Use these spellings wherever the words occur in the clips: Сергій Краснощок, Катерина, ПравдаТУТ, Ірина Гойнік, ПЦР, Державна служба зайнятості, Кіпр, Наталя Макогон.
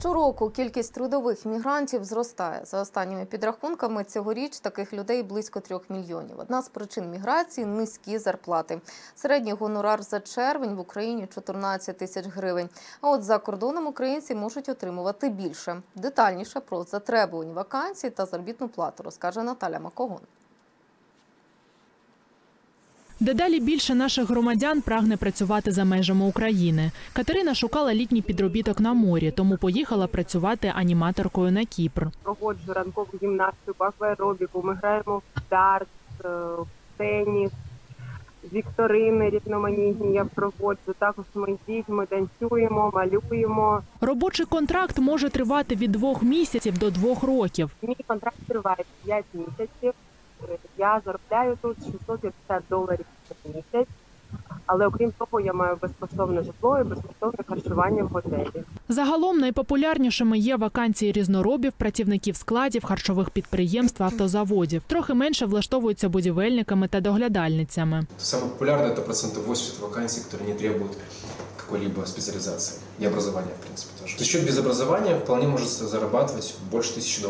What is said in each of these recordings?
Щороку кількість трудових мігрантів зростає. За останніми підрахунками, цьогоріч таких людей близько 3 мільйонів. Одна з причин міграції – низькі зарплати. Середній гонорар за червень в Україні – 14 тисяч гривень. А от за кордоном українці можуть отримувати більше. Детальніше про затребувані вакансії та заробітну плату розкаже Наталя Макогон. Дедалі більше наших громадян прагне працювати за межами України. Катерина шукала літній підробіток на морі, тому поїхала працювати аніматоркою на Кіпр. Проводжу ранкову гімнастику, акваеробіку, ми граємо в дарт, в теніс, вікторини різноманітні я проводжу. Також ми з дітьми танцюємо, малюємо. Робочий контракт може тривати від 2 місяців до 2 років. Мій контракт триває 5 місяців. Я заробляю тут $650 в місяць, але окрім того я маю безкоштовне житло і безкоштовне харчування в готелі. Загалом найпопулярнішими є вакансії різноробів, працівників складів, харчових підприємств, автозаводів. Трохи менше влаштовуються будівельниками та доглядальницями. Саме популярне – це процентів 80 вакансій, які не потребують какой-либо спеціалізації і образування, в принципі, теж. За счет без образування вполне може заробляти більше $1000.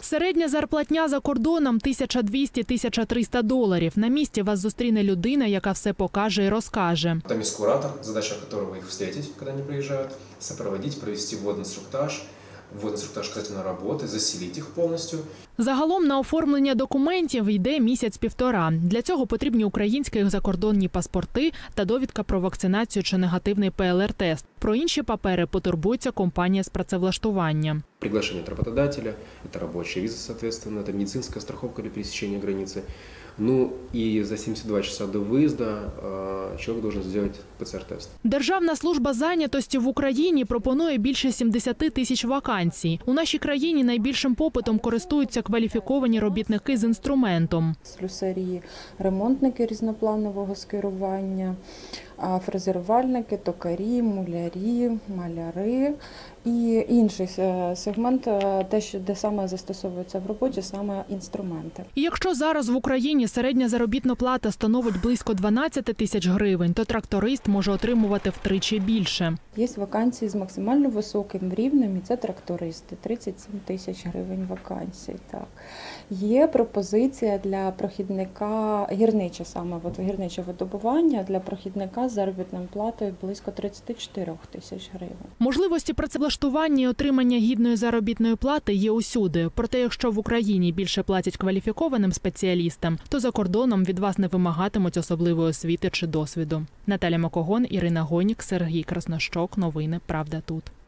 Середня зарплатня за кордоном – $1200–1300. На місці вас зустріне людина, яка все покаже і розкаже. Там є куратор, задача якого їх зустріти, коли вони приїжджають, супроводити, провести вводний інструктаж. Вот інструктаж на роботи, заселити їх повністю. Загалом на оформлення документів йде місяць-півтора. Для цього потрібні українські і закордонні паспорти та довідка про вакцинацію чи негативний ПЛР-тест. Про інші папери потурбується компанія з працевлаштування. Приглашення роботодателя, це робоча віза, відповідно, це медицинська страховка для пересічення границі. Ну і за 72 часа до виїзду чоловік має зробити ПЦР-тест. Державна служба зайнятості в Україні пропонує більше 70 тисяч вакансій. У нашій країні найбільшим попитом користуються кваліфіковані робітники з інструментом. Слюсарі, ремонтники різнопланового скерування, фрезерувальники, токарі, мулярі, маляри. І інший сегмент, те, де саме застосовується в роботі, саме інструменти. І якщо зараз в Україні середня заробітна плата становить близько 12 тисяч гривень, то тракторист може отримувати втричі більше. Є вакансії з максимально високим рівнем, і це трактористи, 37 тисяч гривень вакансій. Так. Є пропозиція для прохідника, гірниче саме, гірниче видобування, для прохідника з заробітною платою близько 34 тисяч гривень. Можливості працевлаштування і отримання гідної заробітної плати є усюди. Проте, якщо в Україні більше платять кваліфікованим спеціалістам, то за кордоном від вас не вимагатимуть особливої освіти чи досвіду. Наталя Макогон, Ірина Гойнік, Сергій Краснощок. Новини «Правда тут».